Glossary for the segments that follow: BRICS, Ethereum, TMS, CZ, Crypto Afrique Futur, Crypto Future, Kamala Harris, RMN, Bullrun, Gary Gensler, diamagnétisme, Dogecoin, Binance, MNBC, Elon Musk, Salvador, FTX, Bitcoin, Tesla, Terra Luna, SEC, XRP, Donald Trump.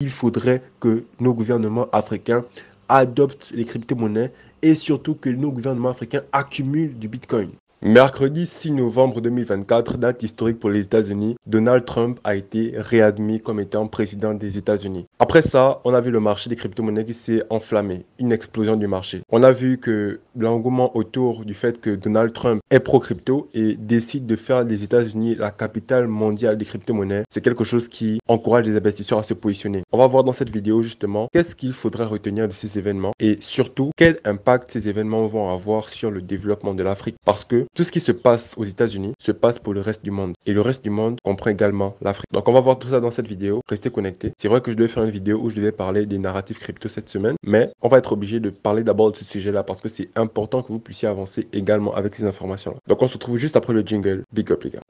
il faudrait que nos gouvernements africains adoptent les crypto-monnaies et surtout que nos gouvernements africains accumulent du Bitcoin. Mercredi 6 novembre 2024, date historique pour les États-Unis, Donald Trump a été réadmis comme étant président des États-Unis. Après ça, on a vu le marché des crypto-monnaies qui s'est enflammé, une explosion du marché. On a vu que l'engouement autour du fait que Donald Trump est pro-crypto et décide de faire des États-Unis la capitale mondiale des crypto-monnaies, c'est quelque chose qui encourage les investisseurs à se positionner. On va voir dans cette vidéo justement qu'est-ce qu'il faudrait retenir de ces événements et surtout quel impact ces événements vont avoir sur le développement de l'Afrique, parce que tout ce qui se passe aux États-Unis se passe pour le reste du monde. Et le reste du monde comprend également l'Afrique. Donc on va voir tout ça dans cette vidéo. Restez connectés. C'est vrai que je devais faire une vidéo où je devais parler des narratifs crypto cette semaine. Mais on va être obligé de parler d'abord de ce sujet-là parce que c'est important que vous puissiez avancer également avec ces informations-là. Donc on se retrouve juste après le jingle. Big up les gars.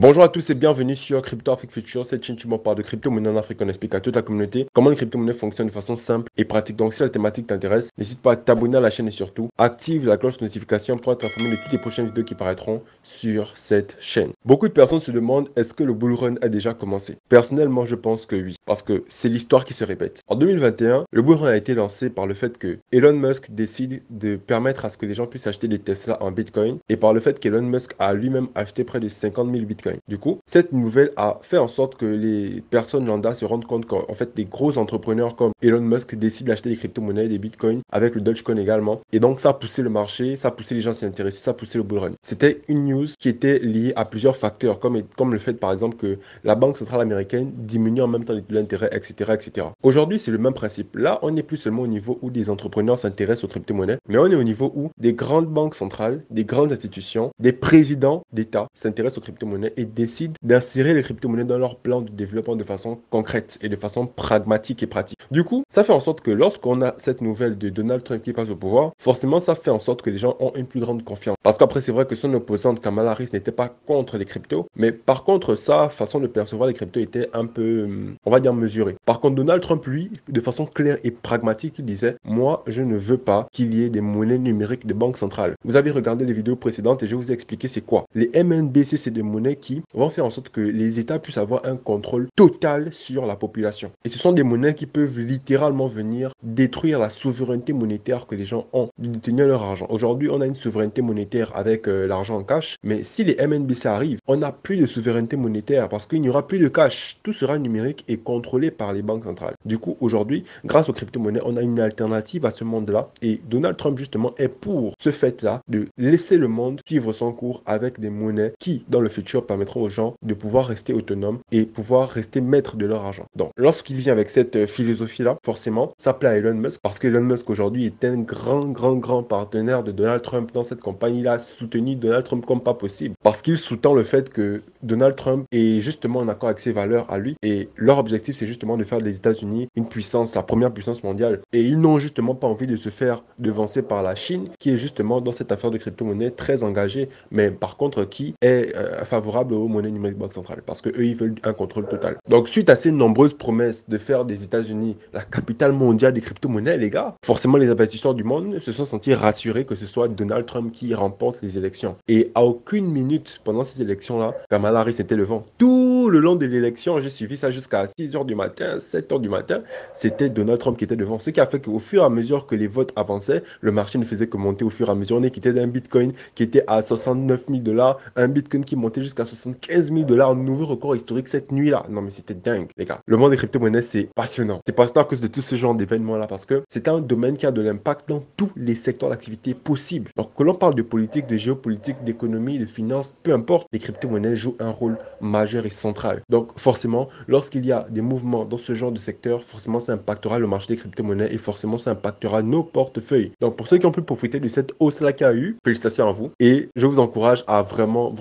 Bonjour à tous et bienvenue sur Crypto Future, cette chaîne qui m'en parle de crypto-monnaie en Afrique. On explique à toute la communauté comment les crypto-monnaies fonctionnent de façon simple et pratique. Donc si la thématique t'intéresse, n'hésite pas à t'abonner à la chaîne et surtout active la cloche de notification pour être informé de toutes les prochaines vidéos qui paraîtront sur cette chaîne. Beaucoup de personnes se demandent est-ce que le Bullrun a déjà commencé? Personnellement, je pense que oui, parce que c'est l'histoire qui se répète. En 2021, le Bullrun a été lancé par le fait que Elon Musk décide de permettre à ce que les gens puissent acheter des Tesla en Bitcoin et par le fait qu'Elon Musk a lui-même acheté près de 50 000 Bitcoin. Du coup, cette nouvelle a fait en sorte que les personnes lambda se rendent compte qu'en fait, des gros entrepreneurs comme Elon Musk décident d'acheter des crypto-monnaies, des bitcoins, avec le Dogecoin également. Et donc, ça a poussé le marché, ça a poussé les gens à s'intéresser, ça a poussé le bullrun. C'était une news qui était liée à plusieurs facteurs, comme le fait, par exemple, que la banque centrale américaine diminue en même temps l'intérêt, etc., etc. Aujourd'hui, c'est le même principe. Là, on n'est plus seulement au niveau où des entrepreneurs s'intéressent aux crypto-monnaies, mais on est au niveau où des grandes banques centrales, des grandes institutions, des présidents d'État s'intéressent aux crypto-monnaies et décident d'insérer les crypto-monnaies dans leur plan de développement de façon concrète et de façon pragmatique et pratique. Du coup, ça fait en sorte que lorsqu'on a cette nouvelle de Donald Trump qui passe au pouvoir, forcément, ça fait en sorte que les gens ont une plus grande confiance. Parce qu'après, c'est vrai que son opposante Kamala Harris n'était pas contre les cryptos, mais par contre, sa façon de percevoir les cryptos était un peu, on va dire, mesurée. Par contre, Donald Trump, lui, de façon claire et pragmatique, il disait « Moi, je ne veux pas qu'il y ait des monnaies numériques de banque centrale. » Vous avez regardé les vidéos précédentes et je vous ai expliqué c'est quoi. Les MNBC, c'est des monnaies qui vont faire en sorte que les États puissent avoir un contrôle total sur la population. Et ce sont des monnaies qui peuvent littéralement venir détruire la souveraineté monétaire que les gens ont de détenir leur argent. Aujourd'hui, on a une souveraineté monétaire avec l'argent en cash, mais si les MNBC arrivent, on n'a plus de souveraineté monétaire parce qu'il n'y aura plus de cash. Tout sera numérique et contrôlé par les banques centrales. Du coup, aujourd'hui, grâce aux crypto-monnaies, on a une alternative à ce monde-là et Donald Trump, justement, est pour ce fait-là de laisser le monde suivre son cours avec des monnaies qui, dans le futur, permettront aux gens de pouvoir rester autonomes et pouvoir rester maîtres de leur argent. Donc, lorsqu'il vient avec cette philosophie-là, forcément, ça plaît à Elon Musk parce que Elon Musk aujourd'hui est un grand partenaire de Donald Trump dans cette campagne. Il a soutenu Donald Trump comme pas possible parce qu'il sous-tend le fait que Donald Trump est justement en accord avec ses valeurs à lui et leur objectif, c'est justement de faire des États-Unis une puissance, la première puissance mondiale. Et ils n'ont justement pas envie de se faire devancer par la Chine qui est justement dans cette affaire de crypto-monnaie très engagée, mais par contre qui est favorable aux monnaies numériques banque centrale parce que eux ils veulent un contrôle total. Donc suite à ces nombreuses promesses de faire des États-Unis la capitale mondiale des crypto-monnaies, les gars, forcément les investisseurs du monde se sont sentis rassurés que ce soit Donald Trump qui remporte les élections. Et à aucune minute pendant ces élections-là, Kamala Harris était le vent. Tout le long de l'élection, j'ai suivi ça jusqu'à 6h du matin, 7h du matin, c'était Donald Trump qui était devant. Ce qui a fait qu'au fur et à mesure que les votes avançaient, le marché ne faisait que monter au fur et à mesure. On est quitté d'un Bitcoin qui était à 69 000 $, un Bitcoin qui montait jusqu'à 75 000 $, nouveau record historique cette nuit-là. Non, mais c'était dingue, les gars. Le monde des crypto-monnaies, c'est passionnant. C'est passionnant à cause de tout ce genre d'événements-là parce que c'est un domaine qui a de l'impact dans tous les secteurs d'activité possibles. Donc, que l'on parle de politique, de géopolitique, d'économie, de finance, peu importe, les crypto-monnaies jouent un rôle majeur et central. Donc, forcément, lorsqu'il y a des mouvements dans ce genre de secteur, forcément, ça impactera le marché des crypto-monnaies et forcément, ça impactera nos portefeuilles. Donc, pour ceux qui ont pu profiter de cette hausse-là qu'il y a eu, félicitations à vous et je vous encourage à vraiment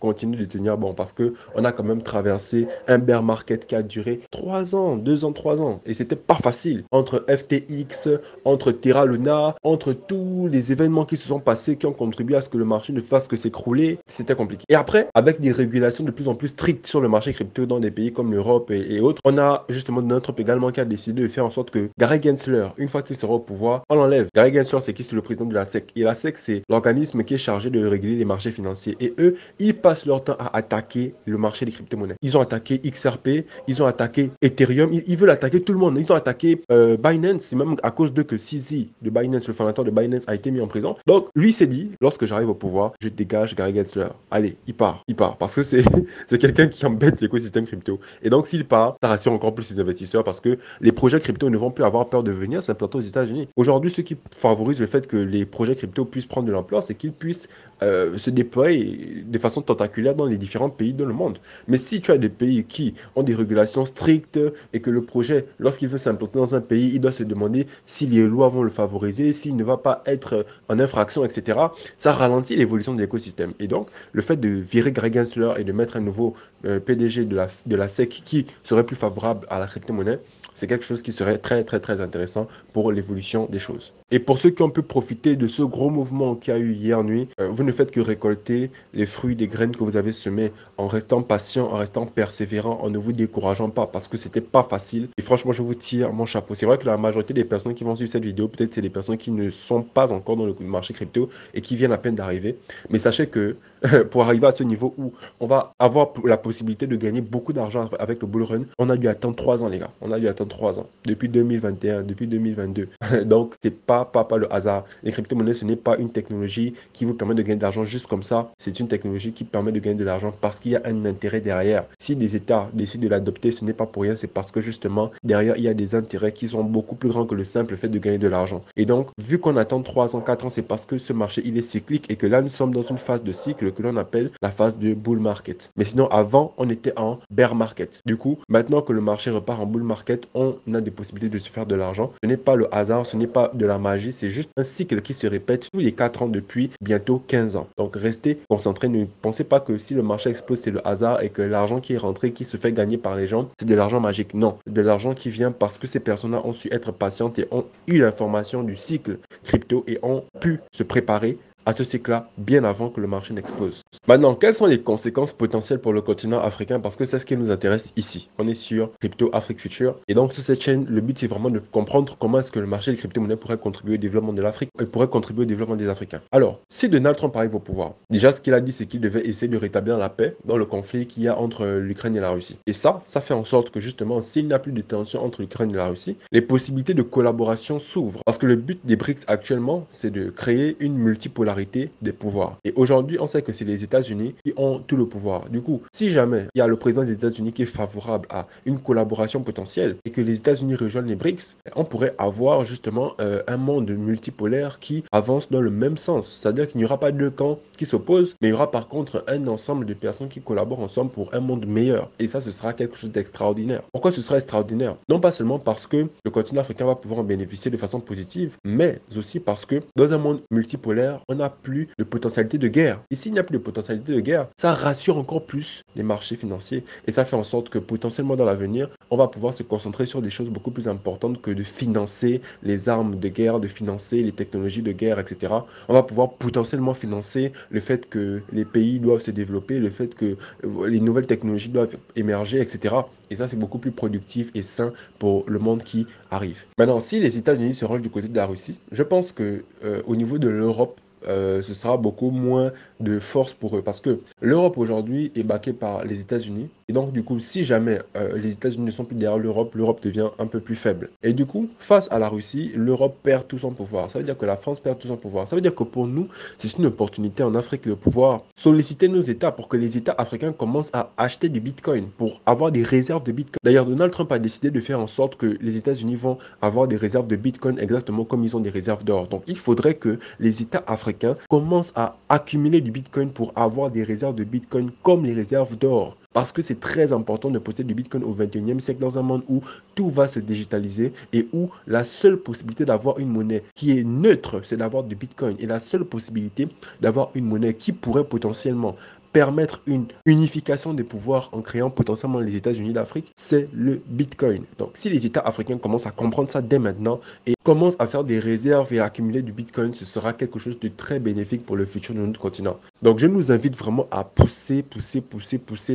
continue de tenir bon parce que on a quand même traversé un bear market qui a duré 3 ans, 2 ans, 3 ans et c'était pas facile entre FTX, entre Terra Luna, entre tous les événements qui se sont passés, qui ont contribué à ce que le marché ne fasse que s'écrouler, c'était compliqué. Et après, avec des régulations de plus en plus strictes sur le marché crypto dans des pays comme l'Europe et autres, on a justement Donald Trump également qui a décidé de faire en sorte que Gary Gensler, une fois qu'il sera au pouvoir, on l'enlève. Gary Gensler, c'est qui? C'est le président de la SEC. Et la SEC, c'est l'organisme qui est chargé de réguler les marchés financiers. Et eux, ils passent leur temps à attaquer le marché des crypto-monnaies. Ils ont attaqué XRP, ils ont attaqué Ethereum, ils veulent attaquer tout le monde. Ils ont attaqué Binance, c'est même à cause d'eux que CZ de Binance, le fondateur de Binance, a été mis en prison. Donc, lui s'est dit, lorsque j'arrive au pouvoir, je dégage Gary Gensler. Allez, il part. Parce que c'est quelqu'un qui embête l'écosystème crypto. Et donc, s'il part, ça rassure encore plus les investisseurs parce que les projets crypto ne vont plus avoir peur de venir simplement aux États-Unis. Aujourd'hui, ce qui favorise le fait que les projets crypto puissent prendre de l'ampleur, c'est qu'ils puissent se déployer de façon tentaculaire dans les différents pays dans le monde. Mais si tu as des pays qui ont des régulations strictes et que le projet, lorsqu'il veut s'implanter dans un pays, il doit se demander si les lois vont le favoriser, s'il ne va pas être en infraction, etc., ça ralentit l'évolution de l'écosystème. Et donc, le fait de virer Gary Gensler et de mettre un nouveau PDG de la SEC qui serait plus favorable à la crypto-monnaie, c'est quelque chose qui serait très intéressant pour l'évolution des choses. Et pour ceux qui ont pu profiter de ce gros mouvement qu'il y a eu hier nuit, vous ne faites que récolter les fruits des graines que vous avez semées en restant patient, en restant persévérant, en ne vous décourageant pas parce que c'était pas facile. Et franchement, je vous tire mon chapeau. C'est vrai que la majorité des personnes qui vont suivre cette vidéo, peut-être c'est des personnes qui ne sont pas encore dans le marché crypto et qui viennent à peine d'arriver. Mais sachez que pour arriver à ce niveau où on va avoir la possibilité de gagner beaucoup d'argent avec le bullrun, on a dû attendre 3 ans, les gars. On a dû attendre 3 ans, depuis 2021, depuis 2022. Donc, c'est pas le hasard. Les crypto-monnaies, ce n'est pas une technologie qui vous permet de gagner de l'argent juste comme ça. C'est une technologie qui permet de gagner de l'argent parce qu'il y a un intérêt derrière. Si des États décident de l'adopter, ce n'est pas pour rien. C'est parce que justement, derrière, il y a des intérêts qui sont beaucoup plus grands que le simple fait de gagner de l'argent. Et donc, vu qu'on attend 3 ans, 4 ans, c'est parce que ce marché, il est cyclique et que là, nous sommes dans une phase de cycle que l'on appelle la phase de bull market. Mais sinon, avant, on était en bear market. Du coup, maintenant que le marché repart en bull market, on a des possibilités de se faire de l'argent. Ce n'est pas le hasard, ce n'est pas de la magie, c'est juste un cycle qui se répète tous les 4 ans depuis bientôt 15 ans. Donc restez concentrés, ne pensez pas que si le marché explose, c'est le hasard et que l'argent qui est rentré, qui se fait gagner par les gens, c'est de l'argent magique. Non, c'est de l'argent qui vient parce que ces personnes-là ont su être patientes et ont eu l'information du cycle crypto et ont pu se préparer à ce cycle-là, bien avant que le marché n'explose. Maintenant, quelles sont les conséquences potentielles pour le continent africain? Parce que c'est ce qui nous intéresse ici. On est sur Crypto Afrique Future. Et donc, sur cette chaîne, le but, c'est vraiment de comprendre comment est-ce que le marché des crypto-monnaies pourrait contribuer au développement de l'Afrique et pourrait contribuer au développement des Africains. Alors, si Donald Trump arrive au pouvoir, déjà, ce qu'il a dit, c'est qu'il devait essayer de rétablir la paix dans le conflit qu'il y a entre l'Ukraine et la Russie. Et ça fait en sorte que, justement, s'il n'y a plus de tension entre l'Ukraine et la Russie, les possibilités de collaboration s'ouvrent. Parce que le but des BRICS actuellement, c'est de créer une multipolarité des pouvoirs. Et aujourd'hui, on sait que c'est les États-Unis qui ont tout le pouvoir. Du coup, si jamais il y a le président des États-Unis qui est favorable à une collaboration potentielle et que les États-Unis rejoignent les BRICS, on pourrait avoir justement un monde multipolaire qui avance dans le même sens. C'est-à-dire qu'il n'y aura pas 2 camps qui s'opposent, mais il y aura par contre un ensemble de personnes qui collaborent ensemble pour un monde meilleur. Et ça, ce sera quelque chose d'extraordinaire. Pourquoi ce sera extraordinaire? Non pas seulement parce que le continent africain va pouvoir en bénéficier de façon positive, mais aussi parce que dans un monde multipolaire, on n'a plus de potentialité de guerre. Et s'il n'y a plus de potentialité de guerre, ça rassure encore plus les marchés financiers et ça fait en sorte que potentiellement dans l'avenir, on va pouvoir se concentrer sur des choses beaucoup plus importantes que de financer les armes de guerre, de financer les technologies de guerre, etc. On va pouvoir potentiellement financer le fait que les pays doivent se développer, le fait que les nouvelles technologies doivent émerger, etc. Et ça, c'est beaucoup plus productif et sain pour le monde qui arrive. Maintenant, si les États-Unis se rangent du côté de la Russie, je pense que au niveau de l'Europe, ce sera beaucoup moins de force pour eux parce que l'Europe aujourd'hui est backée par les États-Unis et donc du coup si jamais les États-Unis ne sont plus derrière l'Europe, l'Europe devient un peu plus faible et du coup face à la Russie, l'Europe perd tout son pouvoir. Ça veut dire que la France perd tout son pouvoir. Ça veut dire que pour nous, c'est une opportunité en Afrique de pouvoir solliciter nos États pour que les États africains commencent à acheter du Bitcoin pour avoir des réserves de Bitcoin. D'ailleurs, Donald Trump a décidé de faire en sorte que les États-Unis vont avoir des réserves de Bitcoin exactement comme ils ont des réserves d'or. Donc il faudrait que les États africains commence à accumuler du Bitcoin pour avoir des réserves de Bitcoin comme les réserves d'or. Parce que c'est très important de posséder du Bitcoin au 21e siècle dans un monde où tout va se digitaliser et où la seule possibilité d'avoir une monnaie qui est neutre, c'est d'avoir du Bitcoin. Et la seule possibilité d'avoir une monnaie qui pourrait potentiellement permettre une unification des pouvoirs en créant potentiellement les États-Unis d'Afrique, c'est le Bitcoin. Donc si les États africains commencent à comprendre ça dès maintenant et commence à faire des réserves et à accumuler du Bitcoin, ce sera quelque chose de très bénéfique pour le futur de notre continent. Donc je nous invite vraiment à pousser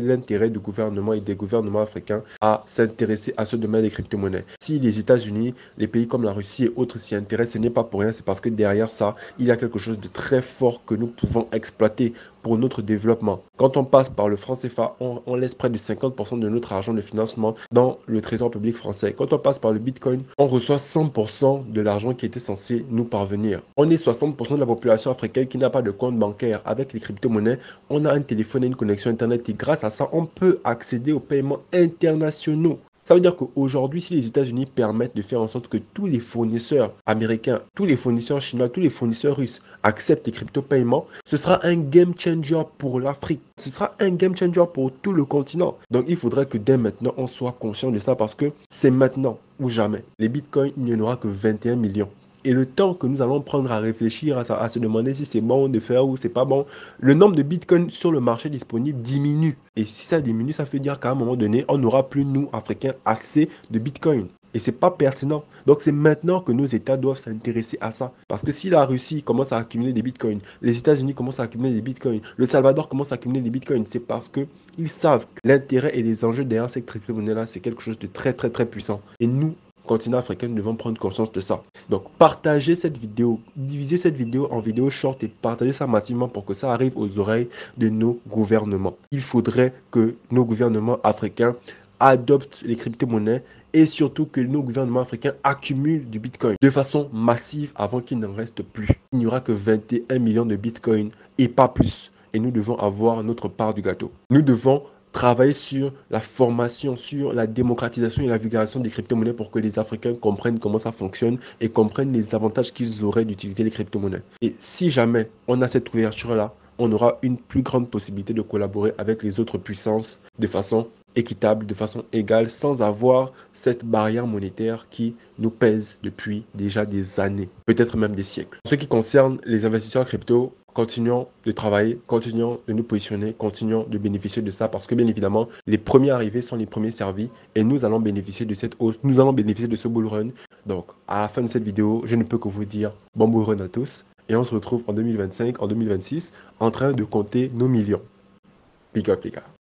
l'intérêt du gouvernement et des gouvernements africains à s'intéresser à ce domaine des crypto-monnaies. Si les États-Unis, les pays comme la Russie et autres s'y intéressent, ce n'est pas pour rien, c'est parce que derrière ça, il y a quelque chose de très fort que nous pouvons exploiter pour notre développement. Quand on passe par le franc CFA, on laisse près de 50% de notre argent de financement dans le trésor public français. Quand on passe par le Bitcoin, on reçoit 100% de l'argent qui était censé nous parvenir. On est 60% de la population africaine qui n'a pas de compte bancaire. Avec les crypto-monnaies, on a un téléphone et une connexion Internet et grâce à ça, on peut accéder aux paiements internationaux. Ça veut dire qu'aujourd'hui, si les États-Unis permettent de faire en sorte que tous les fournisseurs américains, tous les fournisseurs chinois, tous les fournisseurs russes acceptent les crypto-paiements, ce sera un game changer pour l'Afrique. Ce sera un game changer pour tout le continent. Donc, il faudrait que dès maintenant, on soit conscient de ça parce que c'est maintenant ou jamais. Les bitcoins, il n'y en aura que 21 millions. Et le temps que nous allons prendre à réfléchir, à se demander si c'est bon de faire ou c'est pas bon, le nombre de bitcoins sur le marché disponible diminue. Et si ça diminue, ça veut dire qu'à un moment donné, on n'aura plus, nous, Africains, assez de bitcoins. Et c'est pas pertinent. Donc c'est maintenant que nos États doivent s'intéresser à ça. Parce que si la Russie commence à accumuler des bitcoins, les États-Unis commencent à accumuler des bitcoins, le Salvador commence à accumuler des bitcoins, c'est parce qu'ils savent que l'intérêt et les enjeux derrière cette crypto-monnaie-là, c'est quelque chose de très puissant. Et nous, continent africain, nous devons prendre conscience de ça. Donc, partagez cette vidéo, divisez cette vidéo en vidéos short et partagez ça massivement pour que ça arrive aux oreilles de nos gouvernements. Il faudrait que nos gouvernements africains adoptent les crypto-monnaies et surtout que nos gouvernements africains accumulent du bitcoin de façon massive avant qu'il n'en reste plus. Il n'y aura que 21 millions de bitcoin et pas plus. Et nous devons avoir notre part du gâteau. Nous devons travailler sur la formation, sur la démocratisation et la vulgarisation des crypto-monnaies pour que les Africains comprennent comment ça fonctionne et comprennent les avantages qu'ils auraient d'utiliser les crypto-monnaies. Et si jamais on a cette ouverture-là, on aura une plus grande possibilité de collaborer avec les autres puissances de façon équitable, de façon égale, sans avoir cette barrière monétaire qui nous pèse depuis déjà des années, peut-être même des siècles. En ce qui concerne les investisseurs crypto, continuons de travailler, continuons de nous positionner, continuons de bénéficier de ça parce que bien évidemment, les premiers arrivés sont les premiers servis et nous allons bénéficier de cette hausse, nous allons bénéficier de ce bullrun. Donc, à la fin de cette vidéo, je ne peux que vous dire bon bullrun à tous et on se retrouve en 2025, en 2026 en train de compter nos millions. Big up les gars.